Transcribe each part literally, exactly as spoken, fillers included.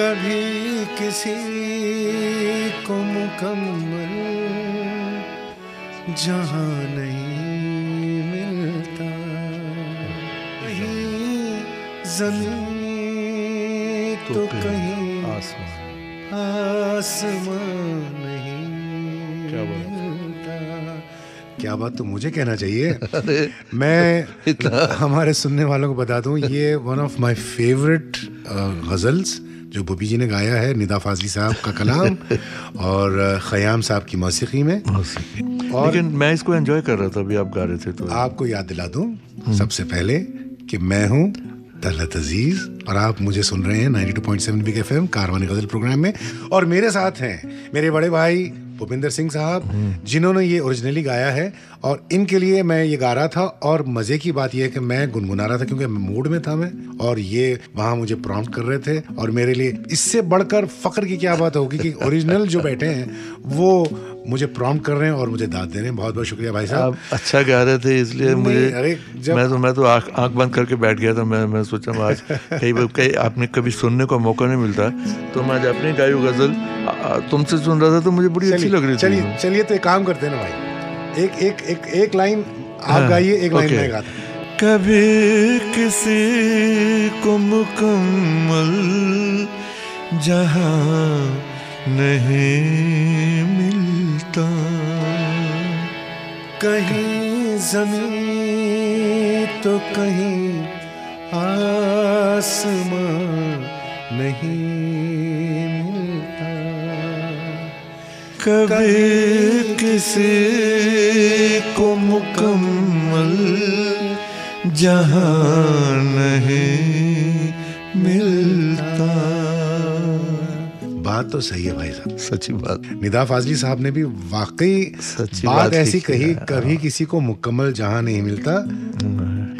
कभी किसी को मुकम्मल जहां नहीं मिलता, कहीं जमीन तो कहीं आसमान नहीं मिलता। क्या बात तो मुझे कहना चाहिए। मैं हमारे सुनने वालों को बता दूं, ये one of my favourite ghazals जो भूपी जी ने गाया है, निदा फाजली साहब का कलाम और खयाम साहब की मौसीकी में। और लेकिन मैं इसको एंजॉय कर रहा था, अभी आप गा रहे थे। तो आपको याद दिला दूं सबसे पहले कि मैं हूं तलत अजीज और आप मुझे सुन रहे हैं ninety two point seven big FM Karwane Ghazal program में। और मेरे साथ हैं मेरे बड़े भाई भूपिंदर सिंह साहब, जिन्होंने ये ओरिजिनली गाया है और इनके लिए मैं ये गा रहा था। और मज़े की बात ये है कि मैं गुनगुना रहा था क्योंकि मूड में था मैं, और ये वहाँ मुझे प्रॉम्प्ट कर रहे थे। और मेरे लिए इससे बढ़कर फ़ख्र की क्या बात होगी कि ओरिजिनल जो बैठे हैं वो मुझे प्रॉम्प्ट कर रहे हैं और मुझे दाद दे रहे हैं। बहुत बहुत शुक्रिया भाई साहब। अच्छा गा रहे थे इसलिए मुझे, अरे मैं तो मैं तो आँख आँख बंद करके बैठ गया था। मैं मैं सोचा मैं आज कई कई आपने कभी सुनने का मौका नहीं मिलता, तो मैं आज अपनी गाई गज़ल तुमसे सुन रहा था, तो मुझे बड़ी अच्छी लग रही थी। चलिए चलिए तो एक काम करते हैं ना भाई, एक एक एक एक लाइन आप गाइए, एक लाइन मैं गाता हूं। कभी किसी को मुकम्मल जहां नहीं मिलता, कहीं जमीन तो कहीं आसमान नहीं मिलता, कभी किसी को मुकम्मल जहां नहीं मिलता। बात तो सही है भाई साहब, सच्ची बात। निदा फाजली साहब ने भी वाकई बात, बात ऐसी कही, कभी किसी को मुकम्मल जहां नहीं मिलता,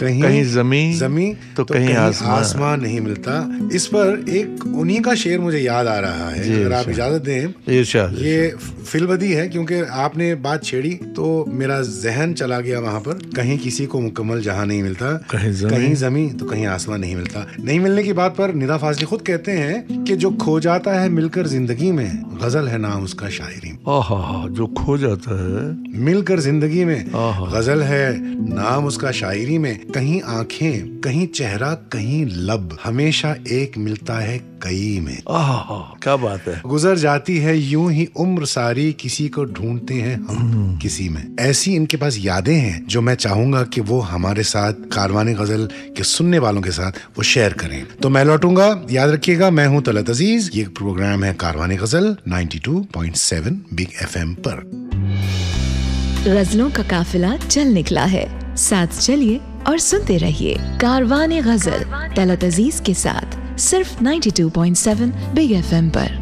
कहीं कहीं जमीन जमीन तो, तो कहीं आसमान नहीं मिलता। इस पर एक उन्हीं का शेर मुझे याद आ रहा है, अगर आप इजाजत दें। ये फिलबदी है क्योंकि आपने बात छेड़ी तो मेरा जहन चला गया वहां पर। कहीं किसी को मुकम्मल जहां नहीं मिलता, कहीं जमीन तो कहीं आसमान नहीं मिलता। नहीं मिलने की बात पर निदा फाजली खुद कहते हैं कि जो खो जाता है मिलकर जिंदगी में, गजल है नाम उसका शायरी में। आहा, जो खो जाता है मिलकर जिंदगी में, गजल है नाम उसका शायरी में। कहीं आंखें कहीं चेहरा कहीं लब, हमेशा एक मिलता है कई में। आहा, क्या बात है। गुजर जाती है यूं ही उम्र सारी, किसी को ढूंढते हैं हम किसी में। ऐसी इनके पास यादें हैं जो मैं चाहूंगा कि वो हमारे साथ कारवाने गजल के सुनने वालों के साथ वो शेयर करें। तो मैं लौटूंगा, याद रखिएगा। मैं हूं तलत अजीज, ये प्रोग्राम है Karwane Ghazal ninety two point seven big FM पर। गजलों का काफिला चल निकला है, साथ चलिए और सुनते रहिए कारवाने गजल तलत अजीज के साथ, सिर्फ ninety two point seven big FM पर।